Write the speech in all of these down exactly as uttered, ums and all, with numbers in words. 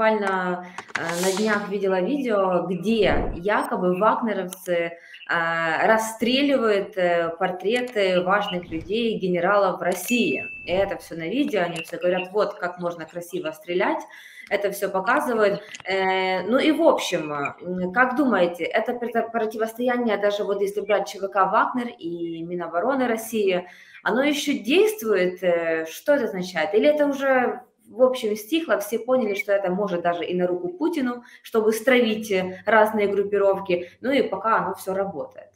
буквально на днях видела видео, где якобы вагнеровцы расстреливают портреты важных людей, генералов России. И это все на видео, они все говорят, вот как можно красиво стрелять, это все показывают. Ну и в общем, как думаете, это противостояние, даже вот если брать ЧВК Вагнер и Минобороны России, оно еще действует? Что это означает? Или это уже... В общем, стихло, все поняли, что это может даже и на руку Путину, чтобы стравить разные группировки, ну и пока оно все работает.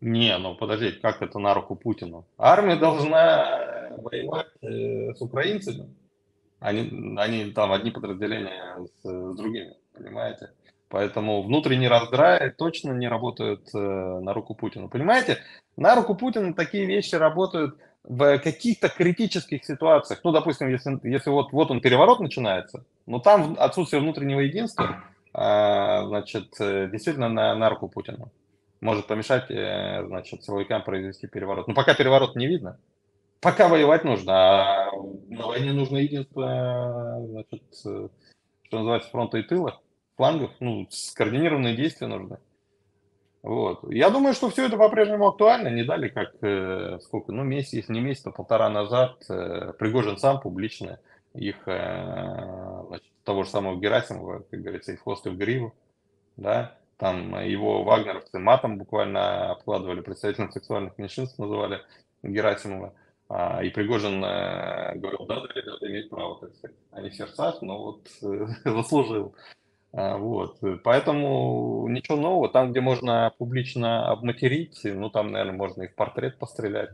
Не, ну подождите, как это на руку Путину? Армия должна воевать э, с украинцами, они, они там одни подразделения с, с другими, понимаете? Поэтому внутренний раздрай точно не работают э, на руку Путину, понимаете? На руку Путину такие вещи работают в каких-то критических ситуациях. Ну, допустим, если, если вот, вот он переворот начинается, но там отсутствие внутреннего единства, значит, действительно на, на руку Путина может помешать, значит, силовикам произвести переворот. Но пока переворот не видно, пока воевать нужно, а на войне нужно единство, значит, что называется, фронта и тыла, флангов, ну, скоординированные действия нужны. Вот. Я думаю, что все это по-прежнему актуально, не дали как, э, сколько, ну, месяц, если не месяц, то полтора назад э, Пригожин сам публично их, э, значит, того же самого Герасимова, как говорится, и в хвост и в гриву, да, там его вагнеровцы матом буквально обкладывали, представителям сексуальных меньшинств называли Герасимова, а, и Пригожин э, говорил, да, да, ребята, имеют право, так сказать, они в сердцах, но вот э, заслужил. Вот, поэтому ничего нового, там, где можно публично обматерить, ну, там, наверное, можно и в портрет пострелять.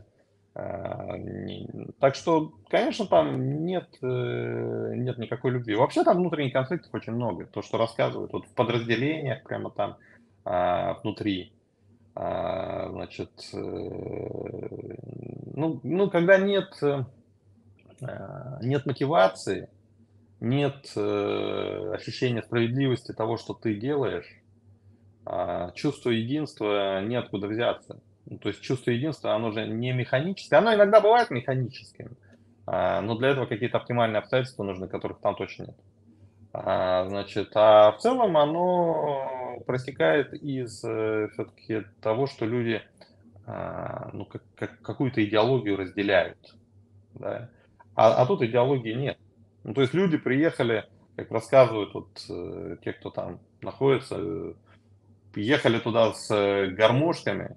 Так что, конечно, там нет, нет никакой любви. Вообще там внутренних конфликтов очень много, то, что рассказывают, вот в подразделениях прямо там внутри, значит, ну, ну когда нет, нет мотивации, нет э, ощущения справедливости того, что ты делаешь, а чувство единства неоткуда взяться. Ну, то есть чувство единства, оно же не механическое, оно иногда бывает механическим, а, но для этого какие-то оптимальные обстоятельства нужны, которых там точно нет. А, значит, а в целом оно проистекает из э, все-таки того, что люди а, ну, как, как, какую-то идеологию разделяют, да? а, а тут идеологии нет. Ну, то есть люди приехали, как рассказывают вот, э, те, кто там находится, э, ехали туда с э, гармошками,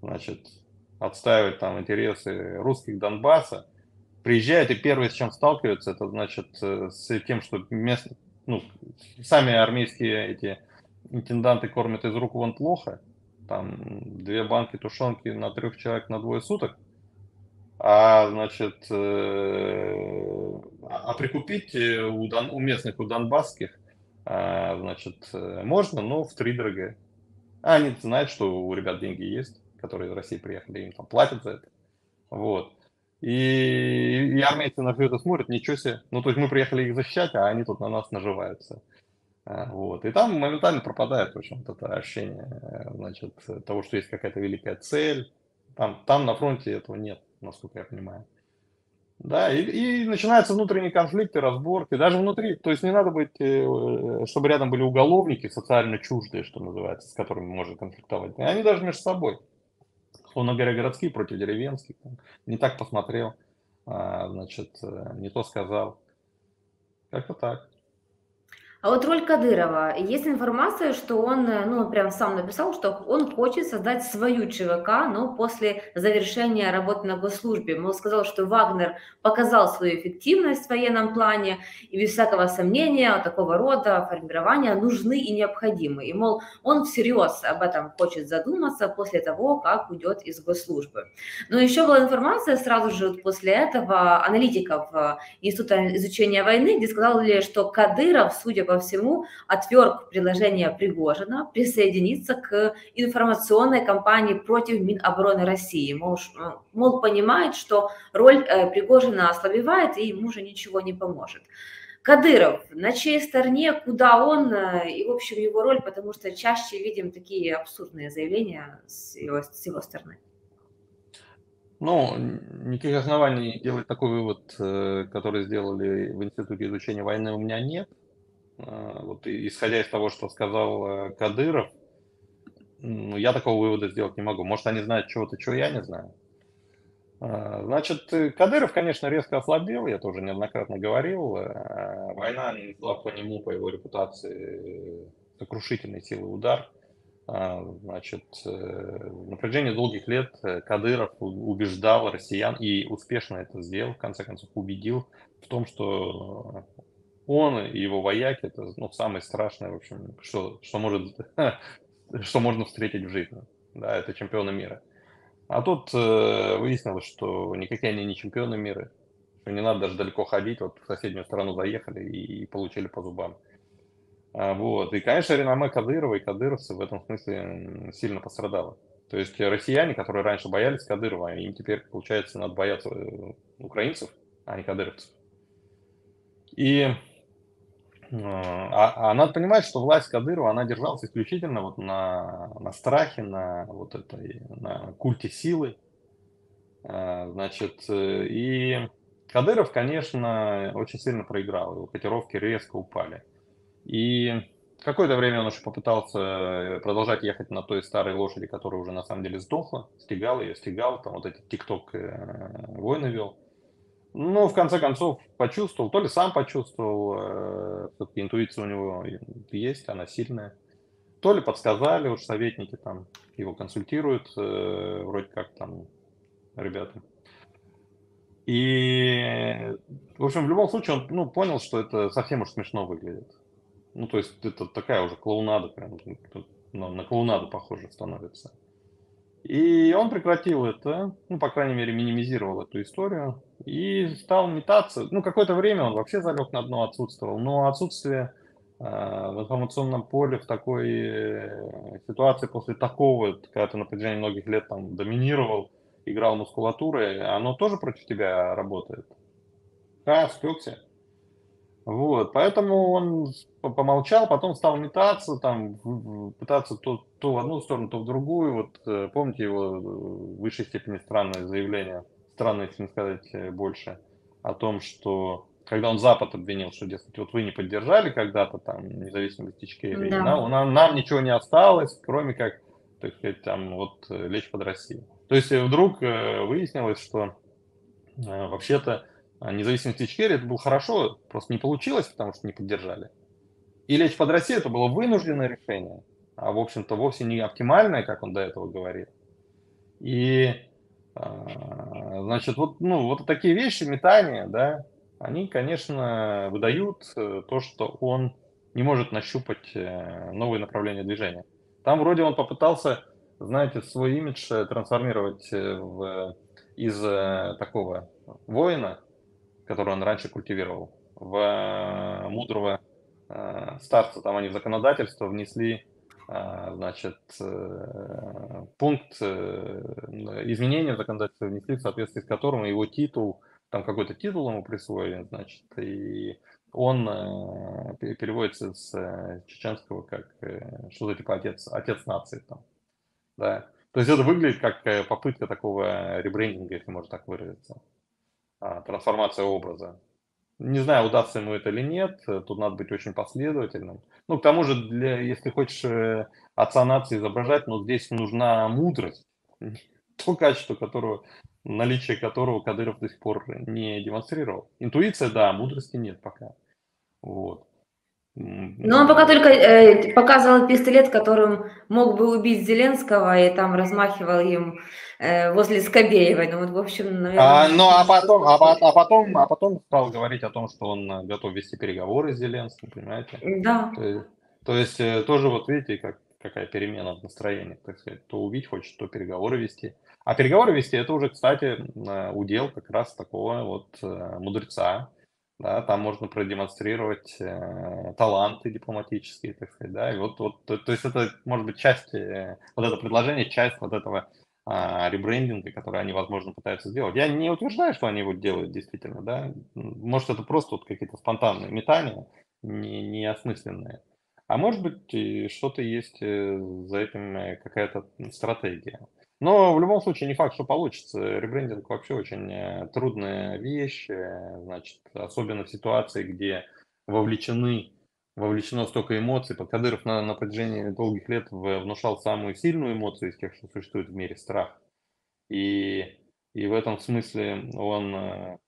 значит, отстаивать там интересы русских Донбасса, приезжают и первое, с чем сталкиваются, это значит э, с тем, что местные, ну, сами армейские эти интенданты кормят из рук вон плохо, там две банки тушенки на трех человек на двое суток, а, значит, э, а прикупить у, дон, у местных, у донбасских, э, значит, можно, но втридорога. А они знают, что у ребят деньги есть, которые из России приехали, им там платят за это. Вот. И, и армейцы на все это смотрят, ничего себе. Ну, то есть мы приехали их защищать, а они тут на нас наживаются. Вот. И там моментально пропадает, в общем-то, это ощущение, значит, того, что есть какая-то великая цель. Там, там на фронте этого нет, насколько я понимаю. Да, и, и начинаются внутренние конфликты, разборки, даже внутри. То есть не надо быть, чтобы рядом были уголовники, социально чуждые, что называется, с которыми можно конфликтовать. Они даже между собой. Словно говоря, городские против деревенских. Не так посмотрел, значит, не то сказал. Как-то так. А вот роль Кадырова. Есть информация, что он, ну, он прям сам написал, что он хочет создать свою ЧВК, но после завершения работы на госслужбе. Он сказал, что Вагнер показал свою эффективность в военном плане, и без всякого сомнения такого рода формирования нужны и необходимы. И, мол, он всерьез об этом хочет задуматься после того, как уйдет из госслужбы. Но еще была информация сразу же после этого аналитиков Института изучения войны, где сказали, что Кадыров, судя по по всему, отверг предложение Пригожина присоединиться к информационной кампании против Минобороны России. Мол, мол понимает, что роль э, Пригожина ослабевает и ему уже ничего не поможет. Кадыров, на чьей стороне, куда он э, и, в общем, его роль, потому что чаще видим такие абсурдные заявления с его, с его стороны. Ну, никаких оснований делать такой вывод, который сделали в Институте изучения войны, у меня нет. вот, исходя из того, что сказал Кадыров, я такого вывода сделать не могу. Может, они знают чего-то, чего я не знаю. Значит, Кадыров, конечно, резко ослабел, я тоже неоднократно говорил. Война нанесла по нему, по его репутации, сокрушительной силы удар. Значит, на протяжении долгих лет Кадыров убеждал россиян и успешно это сделал, в конце концов убедил в том, что он и его вояки — это, ну, самое страшное, в общем, что, что, может, что можно встретить в жизни. Да, это чемпионы мира. А тут э, выяснилось, что никакие они не чемпионы мира, что не надо даже далеко ходить, вот в соседнюю страну заехали и, и получили по зубам. А, вот. И, конечно, реноме Кадырова и кадыровцы в этом смысле сильно пострадало. То есть россияне, которые раньше боялись Кадырова, им теперь, получается, надо бояться украинцев, а не кадыровцев. И А, а надо понимать, что власть Кадырова, она держалась исключительно вот на, на страхе, на, вот этой, на культе силы. Значит, и Кадыров, конечно, очень сильно проиграл, его котировки резко упали. И какое-то время он еще попытался продолжать ехать на той старой лошади, которая уже на самом деле сдохла, стегал ее, стегал, там вот эти тикток войны вел. Ну, в конце концов, почувствовал, то ли сам почувствовал, все-таки интуиция у него есть, она сильная, то ли подсказали, уж советники там его консультируют, вроде как там ребята. И, в общем, в любом случае он, ну, понял, что это совсем уж смешно выглядит. Ну, то есть это такая уже клоунада, прям на клоунаду похоже становится. И он прекратил это, ну, по крайней мере, минимизировал эту историю и стал метаться. Ну, какое-то время он вообще залег на дно, отсутствовал, но отсутствие э, в информационном поле в такой ситуации после такого, когда ты на протяжении многих лет там доминировал, играл мускулатурой, оно тоже против тебя работает. Да, спекся. Вот, поэтому он помолчал, потом стал метаться, там, пытаться то, то в одну сторону, то в другую. Вот помните его в высшей степени странное заявление, странное, если не сказать больше, о том, что когда он Запад обвинил, что, дескать, вот вы не поддержали когда-то там независимость Ичкерии, да. нам, нам, нам ничего не осталось, кроме как, так сказать, там, вот, лечь под Россию. То есть вдруг выяснилось, что вообще-то независимость Ичкерии — это было хорошо, просто не получилось, потому что не поддержали. И лечь под Россию — это было вынужденное решение, а, в общем-то, вовсе не оптимальное, как он до этого говорит. И, значит, вот, ну, вот такие вещи, метания, да, они, конечно, выдают то, что он не может нащупать новые направления движения. Там вроде он попытался, знаете, свой имидж трансформировать в, из такого воина, который он раньше культивировал, в мудрого э, старца. Там они в законодательство внесли э, значит, э, пункт э, изменения в законодательство внесли, в соответствии с которым его титул, там какой-то титул ему присвоен, значит, и он э, переводится с чеченского как э, что-то типа отец, отец нации. Там, да. То есть это выглядит как попытка такого ребрендинга, если можно так выразиться. Трансформация образа. Не знаю, удастся ему это или нет, тут надо быть очень последовательным. Ну, к тому же, для, если хочешь отца нации изображать, но здесь нужна мудрость, то качество, которого, наличие которого Кадыров до сих пор не демонстрировал. Интуиция, да, мудрости нет пока. Вот. Но он пока только э, показывал пистолет, которым мог бы убить Зеленского, и там размахивал им э, возле Скобеевой. Ну, вот, в общем, наверное, а, ну, а, потом, а, а, потом, а потом стал говорить о том, что он готов вести переговоры с Зеленским, понимаете? Да. То есть, то есть тоже вот видите, как, какая перемена в настроении, так сказать. То убить хочет, то переговоры вести. А переговоры вести — это уже, кстати, удел как раз такого вот мудреца. Да, там можно продемонстрировать э, таланты дипломатические, так сказать, да, и вот, вот то, то есть это, может быть, часть, э, вот это предложение, часть вот этого э, ребрендинга, который они, возможно, пытаются сделать. Я не утверждаю, что они его делают действительно, да, может, это просто вот какие-то спонтанные метания, не, неосмысленные, а может быть, что-то есть за этим, какая-то стратегия. Но в любом случае не факт, что получится. Ребрендинг вообще очень трудная вещь, значит, особенно в ситуации, где вовлечены вовлечено столько эмоций. Кадыров на, на протяжении долгих лет внушал самую сильную эмоцию из тех, что существует в мире, страх. И, и в этом смысле он,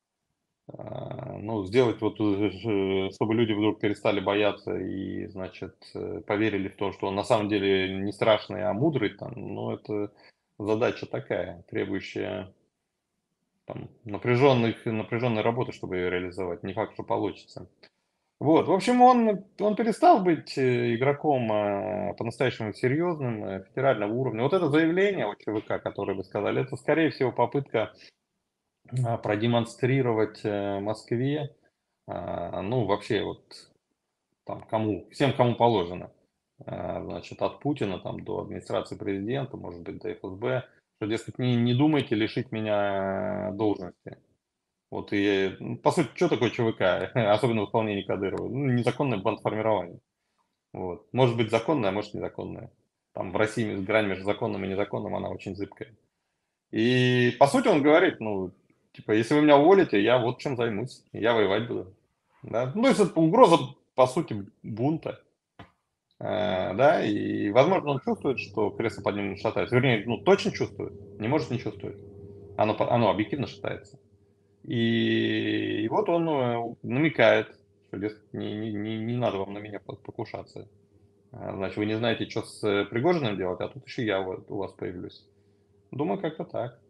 ну, сделать вот, чтобы люди вдруг перестали бояться и, значит, поверили в то, что он на самом деле не страшный, а мудрый, там, ну, это задача такая, требующая там напряженных, напряженной работы, чтобы ее реализовать. Не факт, что получится. Вот, в общем, он, он перестал быть игроком э, по-настоящему серьезным, э, федерального уровня. Вот это заявление о ЧВК, которое вы сказали, это, скорее всего, попытка э, продемонстрировать э, Москве, э, ну, вообще, вот, там, кому, всем, кому положено, э, значит, от Путина, там, до администрации президента, может быть, до эф эс бэ, что, дескать, не, не думайте лишить меня должности. Вот и, по сути, что такое ЧВК, особенно в исполнении Кадырова? Ну, незаконное бандформирование. Вот. Может быть законное, а может незаконное. Там в России грань между законным и незаконным, она очень зыбкая. И, по сути, он говорит, ну, типа, если вы меня уволите, я вот чем займусь, я воевать буду. Да? Ну, то есть это угроза, по сути, бунта. А, да, и, возможно, он чувствует, что кресло под ним шатается. Вернее, ну, точно чувствует, не может не чувствовать. Оно, оно объективно шатается. И, и вот он намекает, что не, не, не надо вам на меня покушаться. Значит, вы не знаете, что с Пригожиным делать, а тут еще я у вас появлюсь. Думаю, как-то так.